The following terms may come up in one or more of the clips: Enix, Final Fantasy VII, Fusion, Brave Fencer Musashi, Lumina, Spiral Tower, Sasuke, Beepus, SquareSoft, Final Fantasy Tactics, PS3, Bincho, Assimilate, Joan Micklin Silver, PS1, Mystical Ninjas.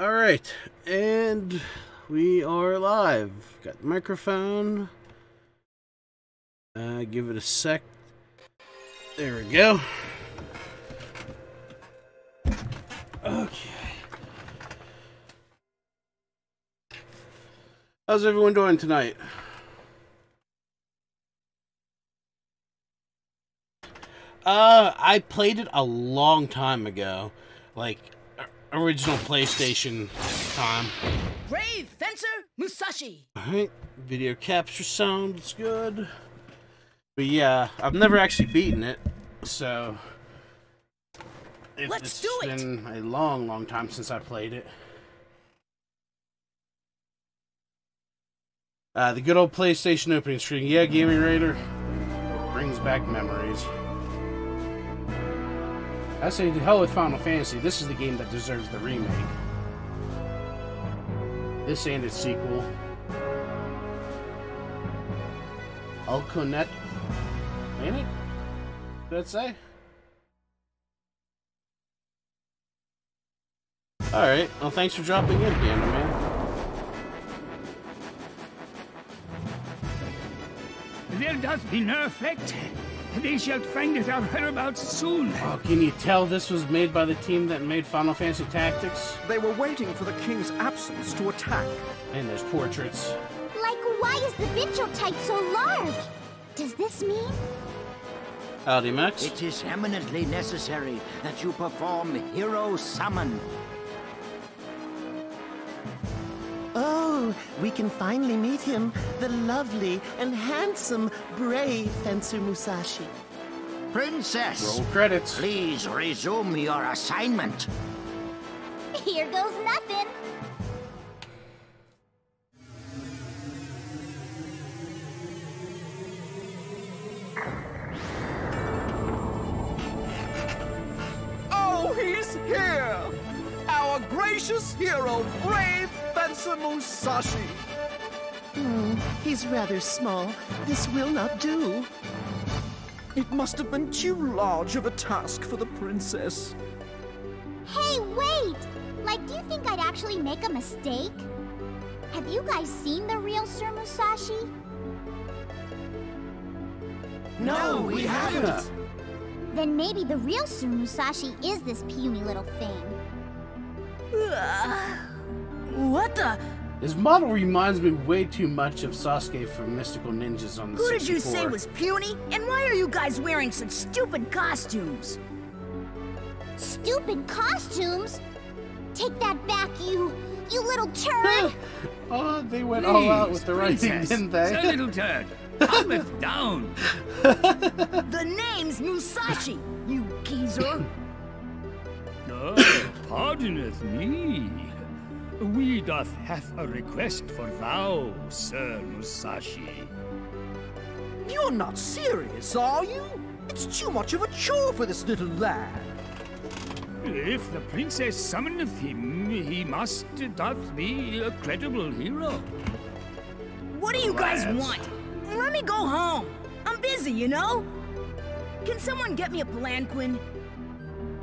All right, and we are live. Got the microphone. Give it a sec. There we go. Okay. How's everyone doing tonight? I played it a long time ago, like original PlayStation time. Brave Fencer Musashi. Alright, video capture sounds good. But yeah, I've never actually beaten it, so it's been a long time since I played it. The good old PlayStation opening screen. Yeah, Gaming Raider brings back memories. I say to hell with Final Fantasy. This is the game that deserves the remake. This and its sequel. Alconet. Ain't it? Did it say? Alright, well thanks for dropping in, Gander Man. There doth be no effect. They shall find out our whereabouts soon. Oh, can you tell this was made by the team that made Final Fantasy Tactics? They were waiting for the king's absence to attack. And there's portraits. Like, why is the Bincho type so large? Does this mean... Howdy, Max. It is eminently necessary that you perform Hero Summon. Oh, we can finally meet him, the lovely and handsome Brave Fencer Musashi. Princess! Roll credits. Please resume your assignment. Here goes nothing. Oh, he's here! Our gracious hero, Brave Fencer Musashi. He's rather small. This will not do. It must have been too large of a task for the princess. Hey, wait! Like, do you think I'd actually make a mistake? Have you guys seen the real Sir Musashi? No, we haven't. Then maybe the real Sir Musashi is this puny little thing. What the? His model reminds me way too much of Sasuke from Mystical Ninjas on the 64. Who did you say was puny? And why are you guys wearing such stupid costumes? Stupid costumes? Take that back, you little turd! Oh, they went all out with the writing, didn't they? It's a little turd. Calm it down. The name's Musashi, you geezer. Oh, pardoneth me. We doth have a request for thou, Sir Musashi. You're not serious, are you? It's too much of a chore for this little lad. If the princess summoneth him, he must doth be a credible hero. What do you guys want? Let me go home. I'm busy, you know? Can someone get me a palanquin?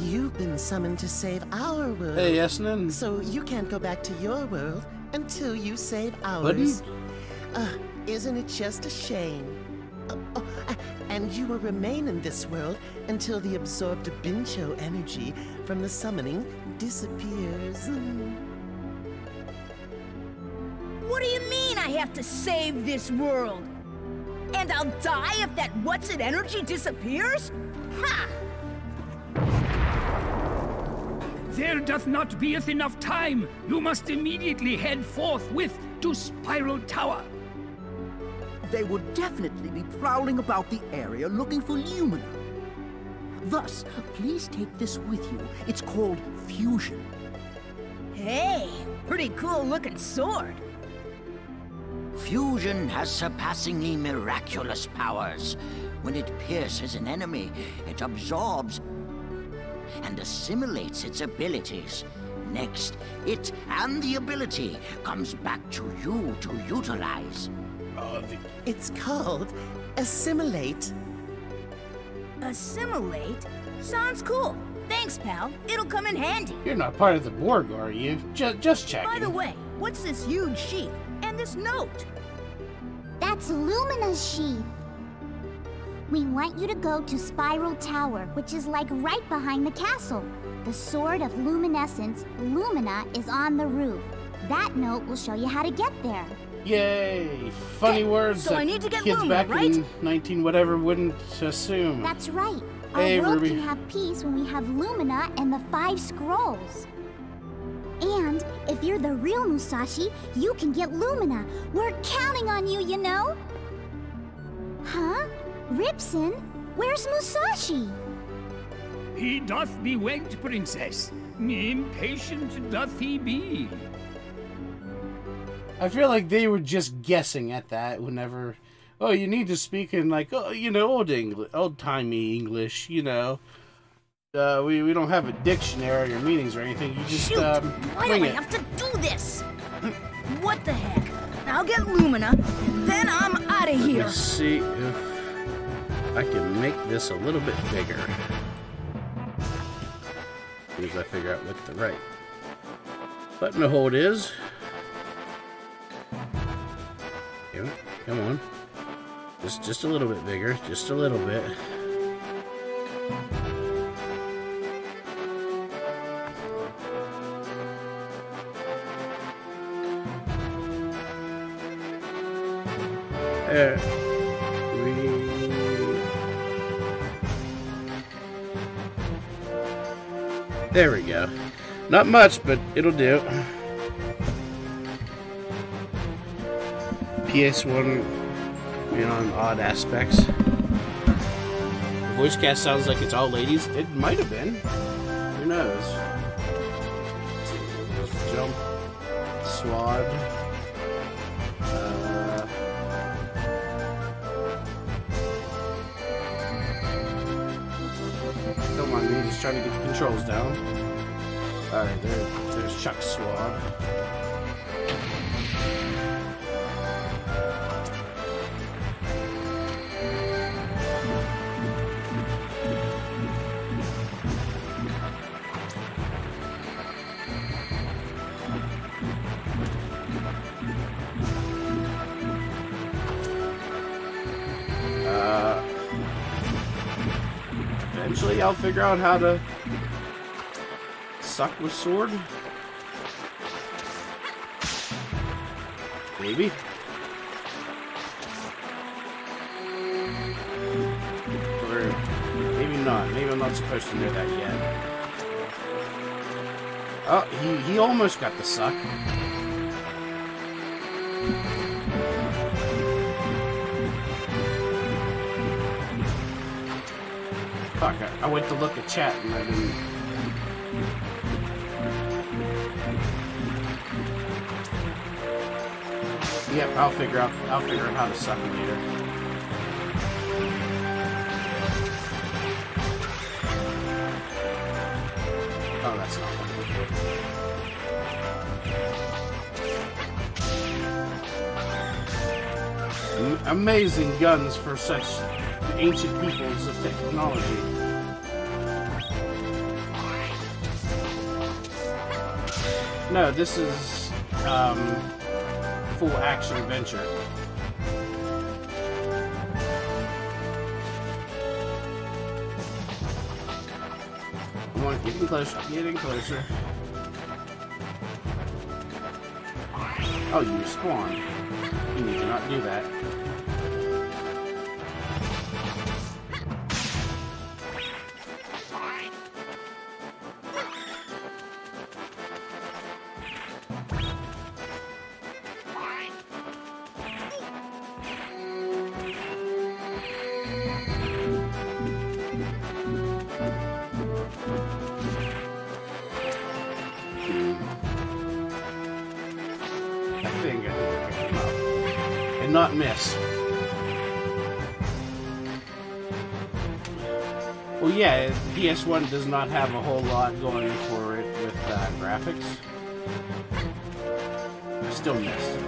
You've been summoned to save our world. Hey, Yasnin. So you can't go back to your world until you save ours. Isn't it just a shame? And you will remain in this world until the absorbed Bincho energy from the summoning disappears. What do you mean I have to save this world? And I'll die if that what's-it energy disappears? Ha! There doth not beeth enough time. You must immediately head forthwith to Spiral Tower. They would definitely be prowling about the area looking for Lumina. Thus, please take this with you. It's called Fusion. Hey, pretty cool looking sword. Fusion has surpassingly miraculous powers. When it pierces an enemy, it absorbs and assimilates its abilities. Next, it and the ability comes back to you to utilize. It's called Assimilate. Assimilate? Sounds cool. Thanks, pal. It'll come in handy. You're not part of the Borg, are you? Just checking. By the way, what's this huge sheath and this note? That's Lumina's sheath. We want you to go to Spiral Tower, which is like right behind the castle. The Sword of Luminescence, Lumina, is on the roof. That note will show you how to get there. Yay! Funny words so that I need to get kids Lumina, back right? in 19 whatever wouldn't assume. That's right. Our world can have peace when we have Lumina and the 5 scrolls. And if you're the real Musashi, you can get Lumina. We're counting on you, you know? Huh? Ripson? Where's Musashi? He doth be waked, Princess. Impatient doth he be. I feel like they were just guessing at that whenever, oh, you need to speak in, like, oh, you know, old-timey English, you know. We don't have a dictionary or meanings or anything. You just, shoot! Why do I have to do this? What the heck? I'll get Lumina, and then I'm out of here. Let's see if I can make this a little bit bigger. As soon as I figure out what the right button to hold is. Yeah, come on. Just a little bit bigger. Just a little bit. There. There we go. Not much, but it'll do. PS1, you know, in odd aspects. The voice cast sounds like it's all ladies. It might have been. Who knows? Jump. Swad. Don't mind me, just trying to get the controls down. Alright, there's Chuck Swad. Eventually I'll figure out how to suck with sword. Maybe. Or maybe not. Maybe I'm not supposed to know that yet. Oh, he almost got the suck. Fuck, I went to look at chat and I didn't. Yep, I'll figure out how to suck it later. Oh, that's not one. Amazing guns for such ancient peoples of technology. No, this is full action adventure. Come on, getting closer, getting closer. Oh, you respawn. You need to not do that. Not miss. Well, yeah, PS1 does not have a whole lot going for it with graphics. I still missed.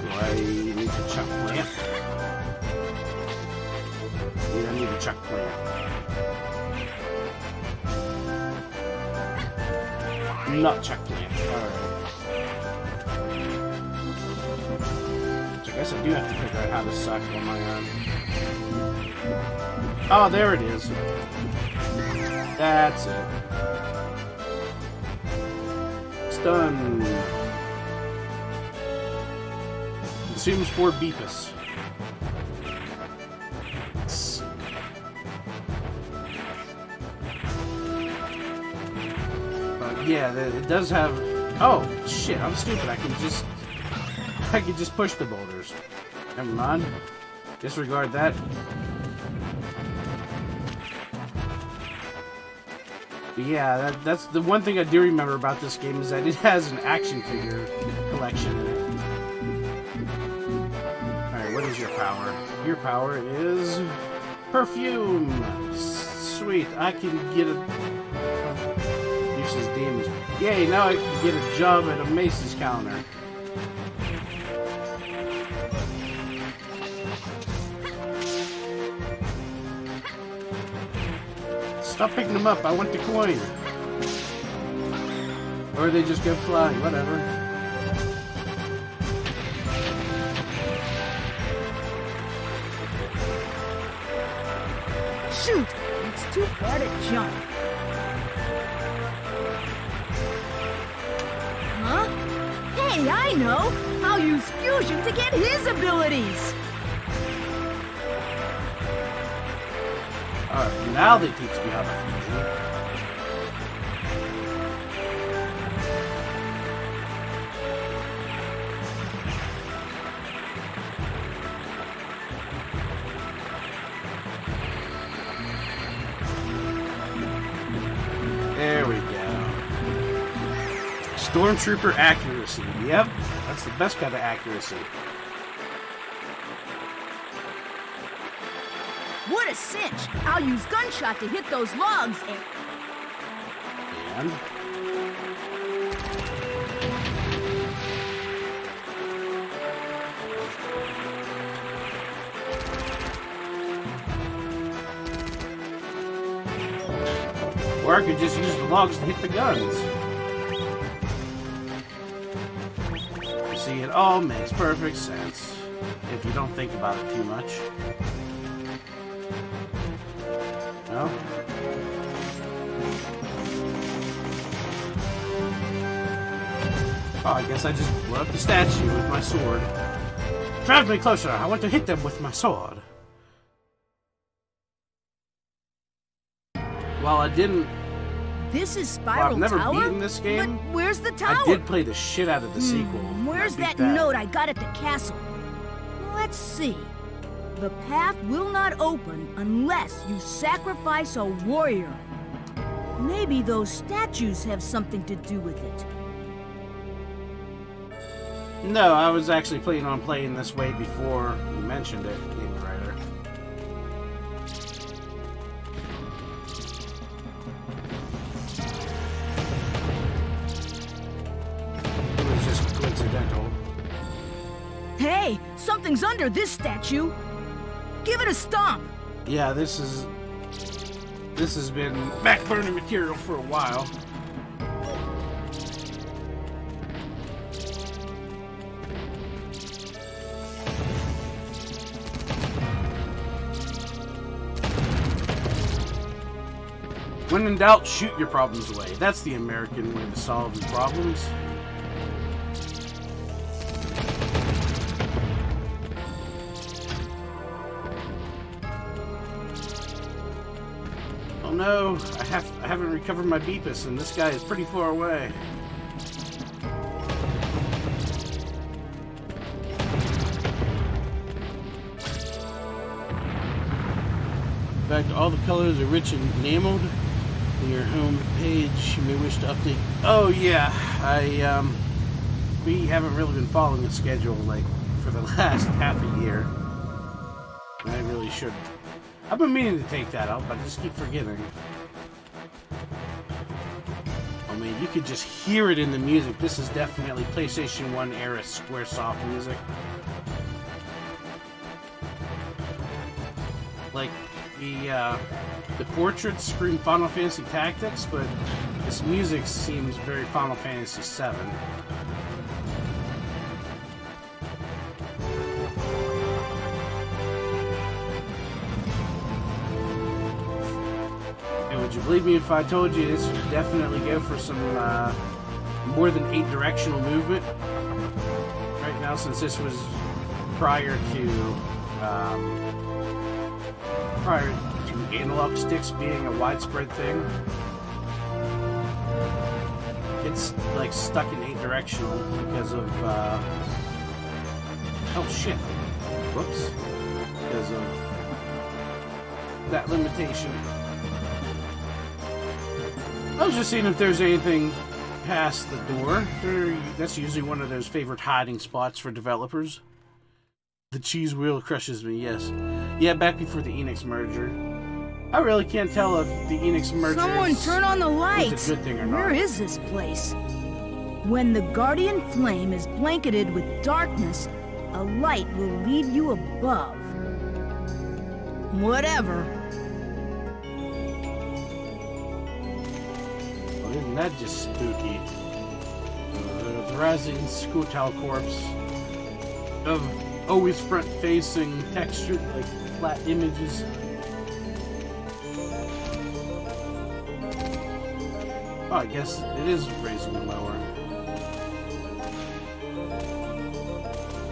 Do I need to chuck plant? checkpoint. Not checkpoint. Alright. So I guess I do have to figure out how to suck on my own. Oh, there it is. That's it. Stun. Consumes 4 Beepus. Yeah, it does have... Oh, shit, I'm stupid. I can just push the boulders. Never mind. Disregard that. But yeah, that's the one thing I do remember about this game is that it has an action figure collection in it. Alright, what is your power? Your power is... perfume! Sweet, I can get a... his damage. Yay, now I can get a job at a Mace's counter. Stop picking them up, I want the coin. Or they just go flying, whatever. Shoot! It's too far to jump. Hey, I know! I'll use Fusion to get his abilities! Alright, now they teach me how to Fusion. There we go. Stormtrooper accuracy. Yep, that's the best kind of accuracy. What a cinch! I'll use Gunshot to hit those logs and... Or I could just use the logs to hit the guns. It all makes perfect sense if you don't think about it too much. No? Oh, I guess I just blew up the statue with my sword. Drive me closer! I want to hit them with my sword! While I didn't... This is Spiral Tower? Well, I've never beaten this game. But where's the tower? I did play the shit out of the sequel. Where's that note I got at the castle? Let's see. The path will not open unless you sacrifice a warrior. Maybe those statues have something to do with it. No, I was actually planning on playing this way before you mentioned it. Hey, something's under this statue. Give it a stomp. Yeah, this has been back-burning material for a while. When in doubt, shoot your problems away. That's the American way to solve your problems. No, I haven't recovered my Beepus, and this guy is pretty far away. In fact, all the colors are rich and enameled. On your home page, you may wish to update. Oh yeah, we haven't really been following the schedule like for the last half a year. I really should. I've been meaning to take that out, but I just keep forgetting. I mean, you could just hear it in the music. This is definitely PlayStation 1 era SquareSoft music. Like, The portraits scream Final Fantasy Tactics, but this music seems very Final Fantasy VII. And would you believe me if I told you this should definitely go for some more than 8 directional movement? Right now, since this was prior to analog sticks being a widespread thing, it's like stuck in 8 directional because of because of that limitation. I was just seeing if there's anything past the door. That's usually one of those favorite hiding spots for developers. The cheese wheel crushes me, yes. Yeah, back before the Enix merger. I really can't tell if the Enix merger is a good thing or not. Where is this place? When the guardian flame is blanketed with darkness, a light will lead you above. Whatever. Well, isn't that just spooky? The rising Skutal corpse of always front-facing texture, like flat images. Oh, I guess it is raising and lower.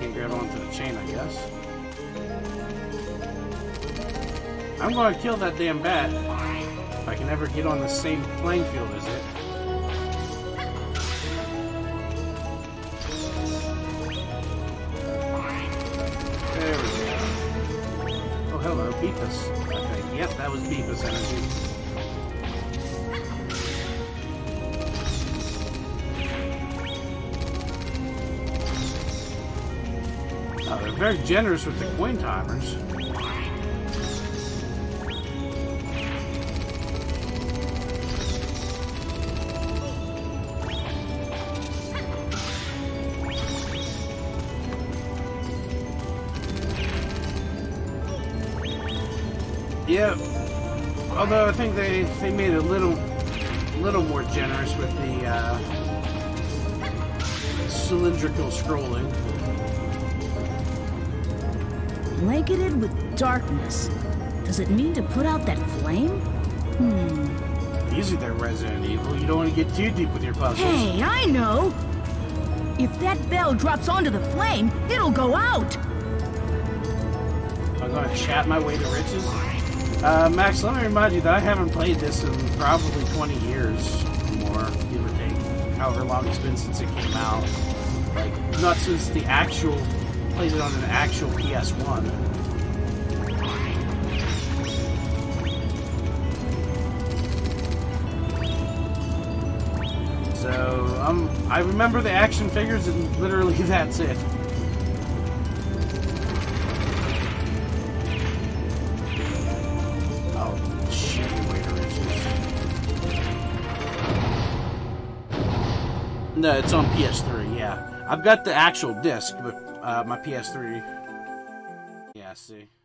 Can't grab onto the chain, I guess. I'm going to kill that damn bat if I can ever get on the same playing field as it. Beepus, I think. Yep, that was Beepus energy. Oh, they're very generous with the coin timers. Yeah, although I think they made it a little more generous with the cylindrical scrolling. Blanketed with darkness. Does it mean to put out that flame? Usually they're Resident Evil. You don't want to get too deep with your puzzles. Hey, I know! If that bell drops onto the flame, it'll go out! I'm gonna chat my way to riches. Max, let me remind you that I haven't played this in probably 20 years or more, give or take, however long it's been since it came out. Like, not since the actual, played it on an actual PS1. So, I remember the action figures and literally that's it. No, it's on PS3, yeah. I've got the actual disc, but my PS3... Yeah, see.